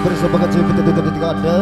bersama kecil kita tutup di ada.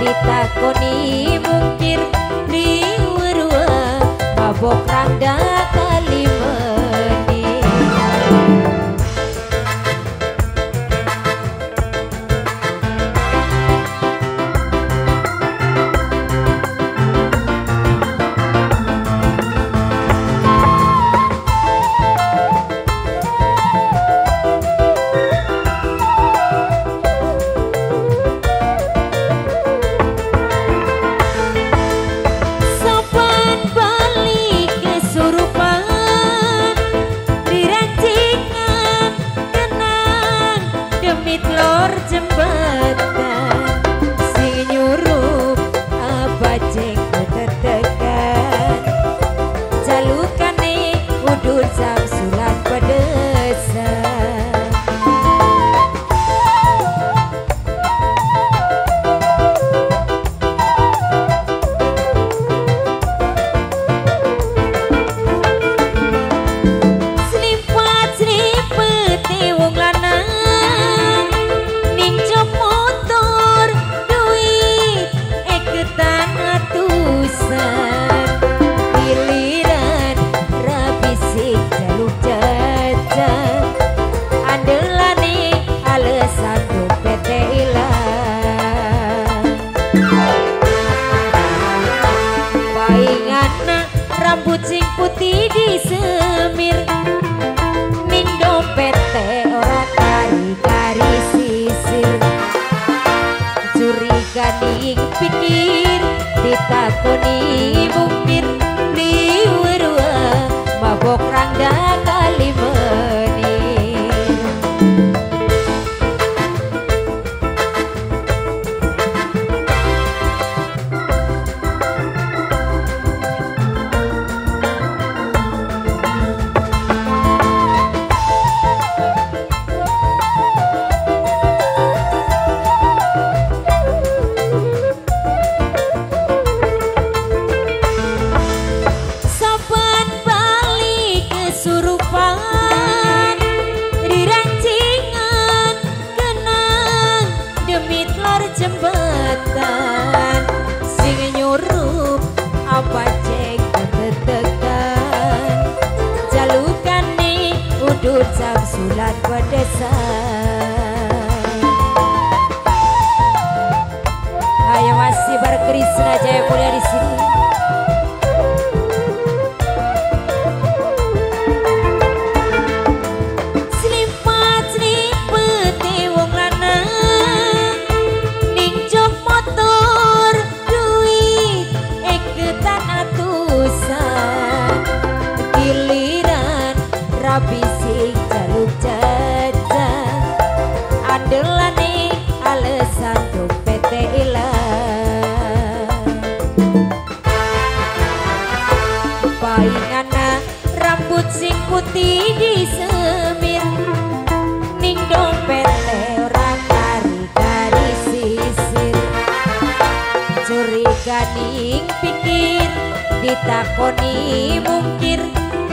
Ditakoni mungkir di werua mabok rangda kali menir. Rambut sing putih disemir ning dompet teh ora kari-kari sisir. Curiga ning pikir ditakoni mungkir liwurua mabok rangda kali menir. Sulat pedesa ayo masih berkrisna jaya mulia di sini. Selipat selipet wong lanang ning jok motor duit eketan atusan giliran rapi sing delane alasan dompet ilang. Paingana rambut sing putih disemir ning dompet ora kari-kari sisir. Curiga ning pikir ditakoni mungkir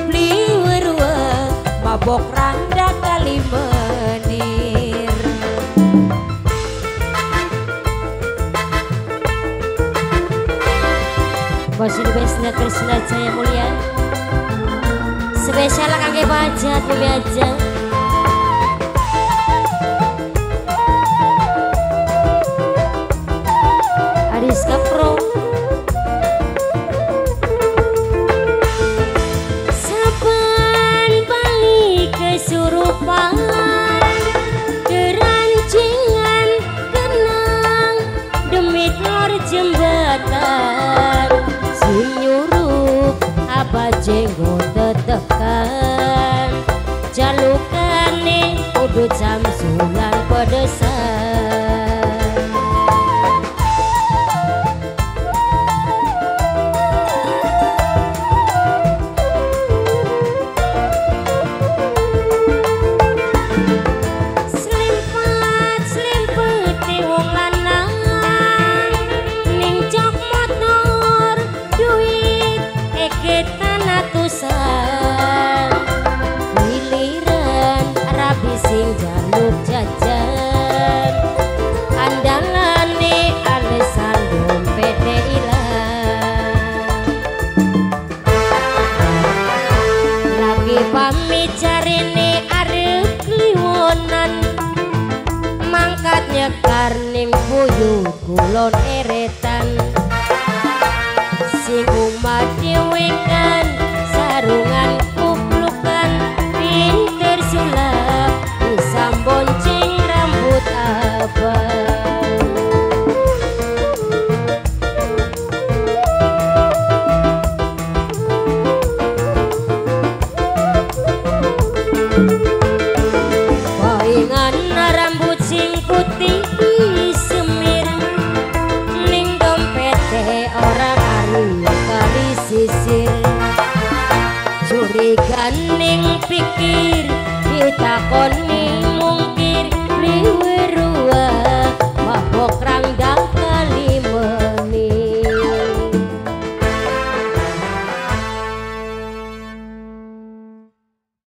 liwurua mabok rangda kali menir. Wasil Besna Krisna Jaya Mulia. Spesial kangge pajat pemajang. Aris Kapro. Sapan balik kesurupan. Jembatan sinyuruk apa jenggot tetekan jalukane udut samsulan pedesan karning buyut kulon eretan sing umat diwekan sarungan kuplukan pinter sulap bisa bonceng rambut abang ganing pikir kita koning mungkir liwat.